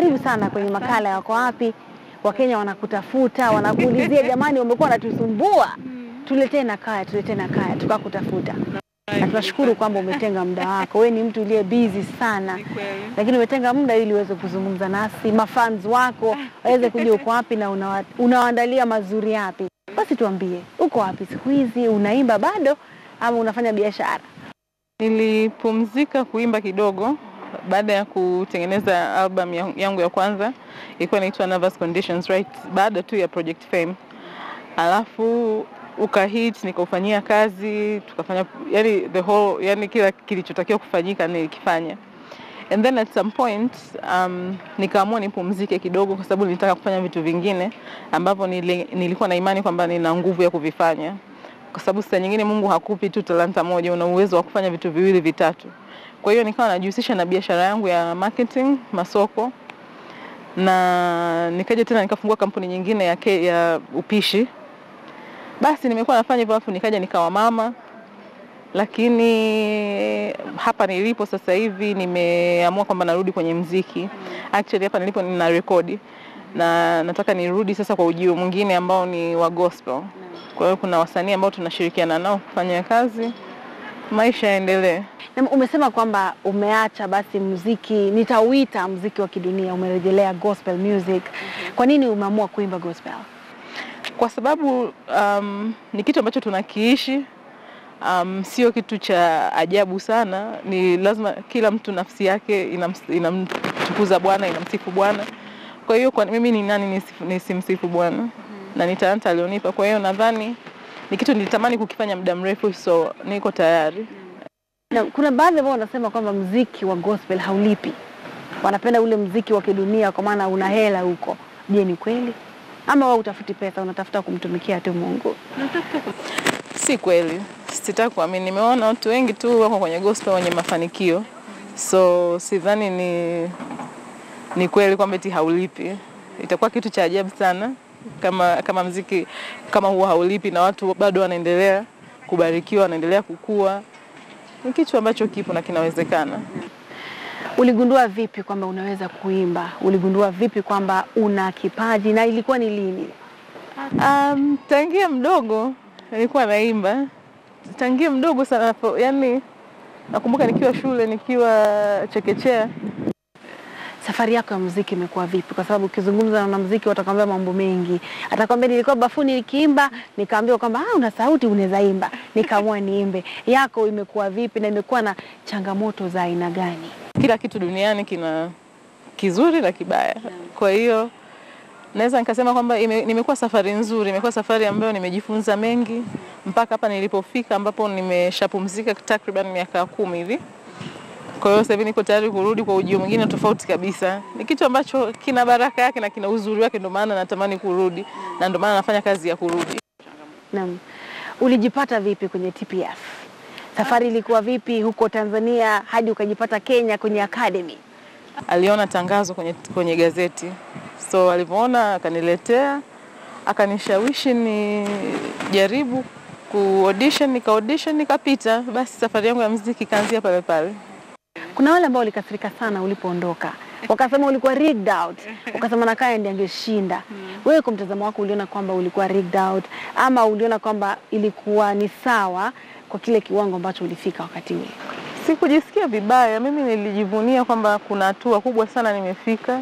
Karibu sana kwenye makala Yako Wapi. Wakenya wanakutafuta, wanakuulizia jamani umekuwa unatusumbua. Tuletee nakaya, tuletee nakaya, tukakutafuta. Na tunashukuru kwamba umetenga muda wako. Wewe ni mtu uliye busy sana. Lakini umetenga muda ili uweze kuzungumza nasi, mafans wako waweze kujua uko wapi na unawaandalia mazuri yapi. Basi tuambie, uko wapi siku hizi? Unaimba bado ama unafanya biashara? Nilipumzika kuimba kidogo baada ya kutengeneza album yangu ya kwanza, ilikuwa inaitwa Nervous Conditions, right? Baada tu ya Project Fame. Alafu ukahit, nikaufanyia kazi, tukafanya yani the whole, yani kila kilichotakiwa kufanyika nilikifanya. And then at some point nikaamua nipumzike kidogo kwa sababu nilitaka kufanya vitu vingine ambavyo nilikuwa na imani kwamba nina nguvu ya kuvifanya. Kwa sababu saa nyingine Mungu hakupi tu talanta moja, una uwezo wa kufanya vitu viwili vitatu. Kwa hiyo nikawa najihusisha na biashara yangu ya marketing, masoko, na nikaja tena nikafungua kampuni nyingine ya upishi. Basi nimekuwa nafanya hivyo, alafu nikaja nikawa mama. Lakini hapa nilipo sasa hivi nimeamua kwamba narudi kwenye muziki. Actually hapa nilipo nina rekodi, na nataka nirudi sasa kwa ujio mwingine ambao ni wa gospel. Kwa hiyo kuna wasanii ambao tunashirikiana nao kufanya kazi, maisha yaendelee. Na umesema kwamba umeacha basi muziki, nitauita muziki wa kidunia, umerejelea gospel music. Kwa nini umeamua kuimba gospel? Kwa sababu ni kitu ambacho tunakiishi. Sio kitu cha ajabu sana, ni lazima kila mtu nafsi yake inamtukuza Bwana, inamsifu Bwana. Kwa hiyo kwa mimi ni nani nisimsifu Bwana? Na ni talanta alionipa. Kwa hiyo nadhani ni kitu nilitamani kukifanya muda mrefu, so niko tayari. Na kuna baadhi ambao wanasema kwamba muziki wa gospel haulipi. Wanapenda ule muziki wa kidunia kwa maana una hela huko. Je, ni kweli? Ama wewe utafuti pesa, unatafuta kumtumikia tu Mungu? Si kweli. Sitaki kuamini. Nimeona watu wengi tu wako kwenye gospel wenye mafanikio. So sidhani ni kweli kwamba eti haulipi. Itakuwa kitu cha ajabu sana kama muziki kama huo haulipi na watu bado wanaendelea kubarikiwa, wanaendelea kukua. Ni kitu ambacho kipo na kinawezekana. Uligundua vipi kwamba unaweza kuimba? Uligundua vipi kwamba una kipaji na ilikuwa ni lini? Tangia mdogo nilikuwa naimba. Tangia mdogo sana, yani nakumbuka nikiwa shule, nikiwa chekechea. Safari yako ya muziki imekuwa vipi? Kwa sababu ukizungumza na muziki watakwambia mambo mengi. Atakwambia nilikuwa bafuni nikiimba, nikaambiwa kwamba una sauti unaweza imba, nikaamua niimbe. Yako imekuwa vipi na imekuwa na changamoto za aina gani? Kila kitu duniani kina kizuri na kibaya. Kwa hiyo naweza nikasema kwamba nimekuwa safari nzuri, imekuwa safari ambayo nimejifunza mengi mpaka hapa nilipofika ambapo nimeshapumzika takriban miaka 10 hivi. Kwa hiyo sasa hivi niko tayari kurudi kwa ujio mwingine tofauti kabisa. Ni kitu ambacho kina baraka yake na kina uzuri wake, ndio maana natamani kurudi na ndio maana nafanya kazi ya kurudi. Naam. Ulijipata vipi kwenye TPF? Safari ilikuwa vipi huko Tanzania hadi ukajipata Kenya kwenye academy? Aliona tangazo kwenye gazeti. So alipoona akaniletea, akanishawishi ni jaribu kuaudition, nikaaudition nikapita. Basi safari yangu ya muziki kaanzia pale pale. Kuna wale ambao walikasirika sana ulipoondoka. Wakasema ulikuwa rigged out. Wakasema Nakaya ndiye angeshinda. Wewe kwa mtazamo wako uliona kwamba ulikuwa rigged out ama uliona kwamba ilikuwa ni sawa kwa kile kiwango ambacho ulifika wakati ule? Sikujisikia vibaya. Mimi nilijivunia kwamba kuna hatua kubwa sana nimefika.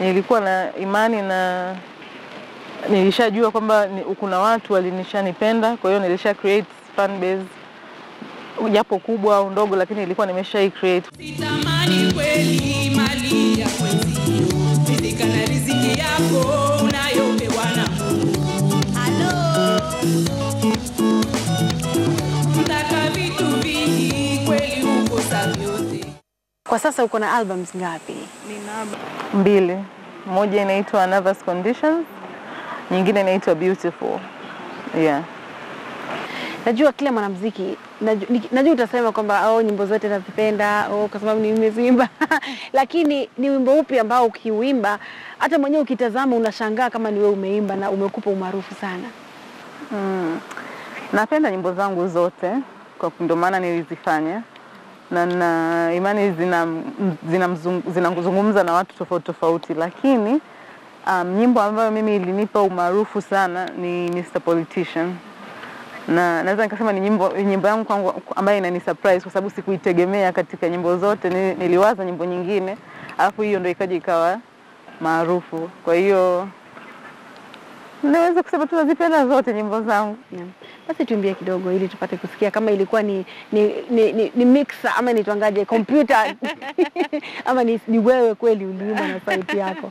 Nilikuwa na imani na nilishajua kwamba kuna watu walinishanipenda, kwa hiyo nilisha create fan base. Japo kubwa au ndogo, lakini nilikuwa nimesha create. Sitamani kweli mali ya kweli. Nilika na riziki yako unayopewa na Mungu. Hello. Mtaka vitu vingi kweli uko sababu. Kwa sasa uko na albums ngapi? Nina 2. Moja inaitwa Nervous Conditions, nyingine inaitwa Beautiful. Yeah. Najua kila mwanamuziki, najua utasema kwamba nyimbo zote nazipenda, kwa sababu ni nimeimba. Lakini ni wimbo upi ambao ukiuimba hata mwenyewe ukitazama unashangaa kama ni wewe umeimba na umekupa umaarufu sana? Napenda nyimbo zangu zote, kwa ndio maana nilizifanya. na imani zinazungumza na watu tofauti, lakini nyimbo ambayo mimi ilinipa umaarufu sana ni Mr Politician. Na naweza nikasema ni nyimbo yangu kwangu ambayo inani surprise kwa sababu sikuitegemea katika nyimbo zote. Niliwaza nyimbo nyingine, alafu hiyo ndio ikaja ikawa maarufu. Kwa hiyo naweza kusema tu nazipenda zote nyimbo zangu. Basi tuimbie kidogo ili tupate kusikia kama ilikuwa ni mixer ama ni tuangaje computer ama ni wewe kweli uliimba na sauti yako.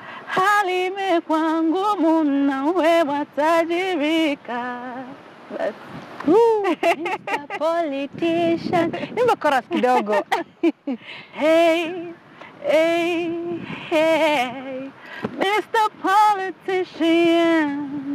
hali imekuwa ngumu na wewe watajirika. Mr Politician, nimba chorus kidogo. Hey, hey, hey, Mr Politician,